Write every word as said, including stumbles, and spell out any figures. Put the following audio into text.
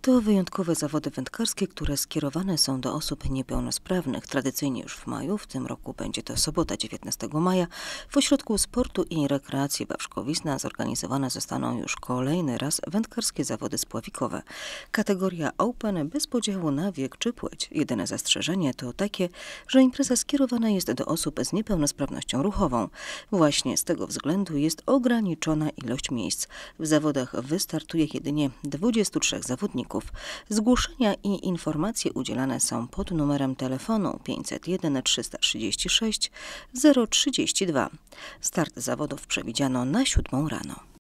To wyjątkowe zawody wędkarskie, które skierowane są do osób niepełnosprawnych. Tradycyjnie już w maju, w tym roku będzie to sobota dziewiętnastego maja, w Ośrodku Sportu i Rekreacji Wawrzkowizna zorganizowane zostaną już kolejny raz wędkarskie zawody spławikowe. Kategoria Open bez podziału na wiek czy płeć. Jedyne zastrzeżenie to takie, że impreza skierowana jest do osób z niepełnosprawnością ruchową. Właśnie z tego względu jest ograniczona ilość miejsc. W zawodach wystartuje jedynie dwudziestu trzech zawodników. Zgłoszenia i informacje udzielane są pod numerem telefonu pięćset jeden trzysta trzydzieści sześć zero trzydzieści dwa. Start zawodów przewidziano na siódmą rano.